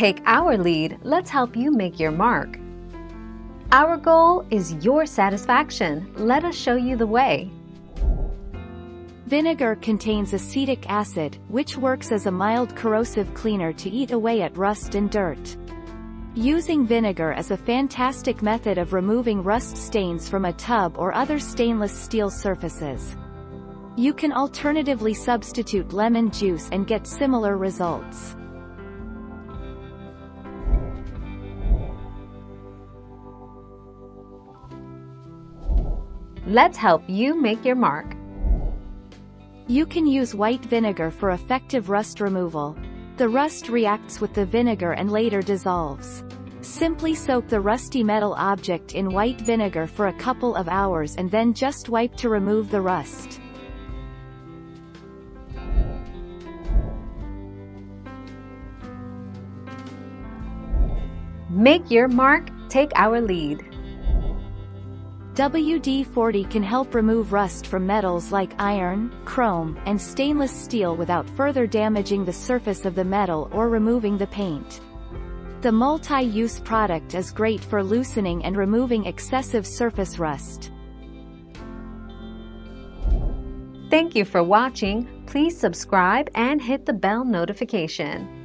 Take our lead, let's help you make your mark. Our goal is your satisfaction. Let us show you the way. Vinegar contains acetic acid, which works as a mild corrosive cleaner to eat away at rust and dirt. Using vinegar is a fantastic method of removing rust stains from a tub or other stainless steel surfaces. You can alternatively substitute lemon juice and get similar results. Let's help you make your mark. You can use white vinegar for effective rust removal. The rust reacts with the vinegar and later dissolves. Simply soak the rusty metal object in white vinegar for a couple of hours and then just wipe to remove the rust. Make your mark, take our lead. WD-40 can help remove rust from metals like iron, chrome, and stainless steel without further damaging the surface of the metal or removing the paint. The multi-use product is great for loosening and removing excessive surface rust. Thank you for watching. Please subscribe and hit the bell notification.